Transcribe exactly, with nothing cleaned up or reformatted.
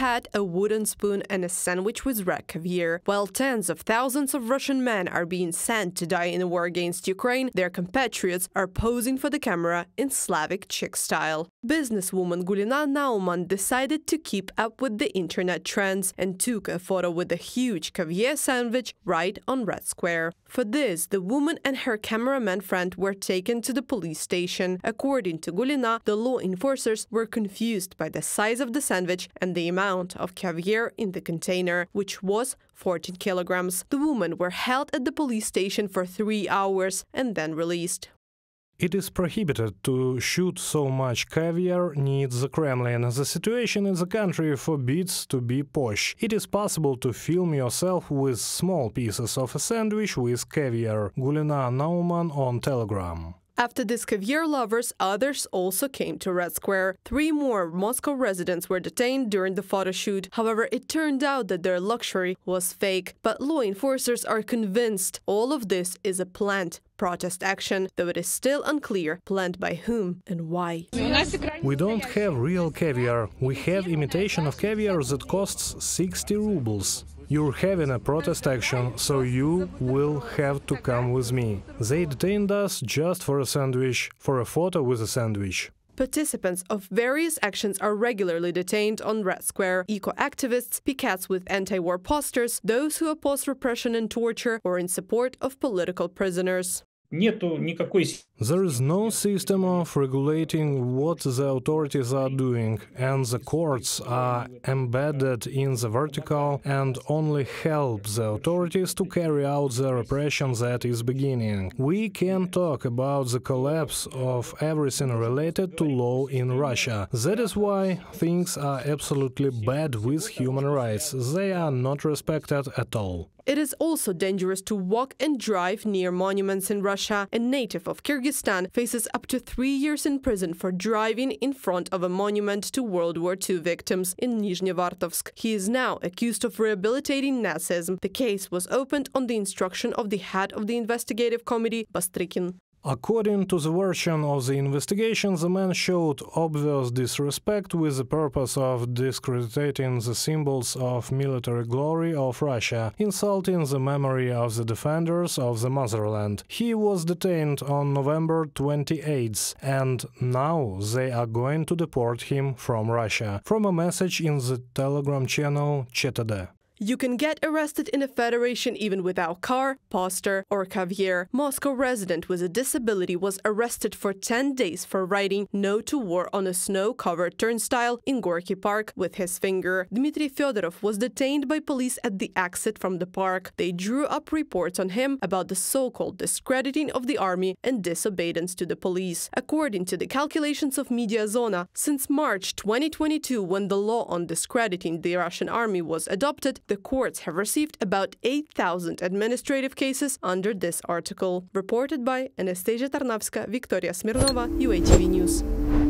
had a wooden spoon and a sandwich with Rakavir. While tens of thousands of Russian men are being sent to die in a war against Ukraine, their compatriots are posing for the camera in Slavic chick style. Businesswoman Gulina Nauman decided to keep up with the internet trends and took a photo with a huge caviar sandwich right on Red Square. For this, the woman and her cameraman friend were taken to the police station. According to Gulina, the law enforcers were confused by the size of the sandwich and the amount of caviar in the container, which was fourteen kilograms. The women were held at the police station for three hours and then released. It is prohibited to shoot so much caviar near the Kremlin. The situation in the country forbids to be posh. It is possible to film yourself with small pieces of a sandwich with caviar. Gulina Nauman on Telegram. After these caviar lovers, others also came to Red Square. Three more Moscow residents were detained during the photo shoot. However, it turned out that their luxury was fake. But law enforcers are convinced all of this is a planned protest action, though it is still unclear planned by whom and why. We don't have real caviar. We have imitation of caviar that costs sixty rubles. You're having a protest action, so you will have to come with me. They detained us just for a sandwich, for a photo with a sandwich. Participants of various actions are regularly detained on Red Square. Eco-activists, pickets with anti-war posters, those who oppose repression and torture, or in support of political prisoners. There is no system of regulating what the authorities are doing, and the courts are embedded in the vertical and only help the authorities to carry out the repression that is beginning. We can talk about the collapse of everything related to law in Russia. That is why things are absolutely bad with human rights. They are not respected at all. It is also dangerous to walk and drive near monuments in Russia. A native of Kyrgyzstan faces up to three years in prison for driving in front of a monument to World War Two victims in Nizhnevartovsk. He is now accused of rehabilitating Nazism. The case was opened on the instruction of the head of the investigative committee, Bastrykin. According to the version of the investigation, the man showed obvious disrespect with the purpose of discrediting the symbols of military glory of Russia, insulting the memory of the defenders of the motherland. He was detained on November twenty-eighth, and now they are going to deport him from Russia. From a message in the Telegram channel Ch T D. You can get arrested in a federation even without car, poster or caviar. Moscow resident with a disability was arrested for ten days for writing "No to War" on a snow-covered turnstile in Gorky Park with his finger. Dmitry Fyodorov was detained by police at the exit from the park. They drew up reports on him about the so-called discrediting of the army and disobedience to the police. According to the calculations of MediaZona, since March twenty twenty-two, when the law on discrediting the Russian army was adopted, the courts have received about eight thousand administrative cases under this article. Reported by Anastasia Tarnavska, Victoria Smirnova, U A T V News.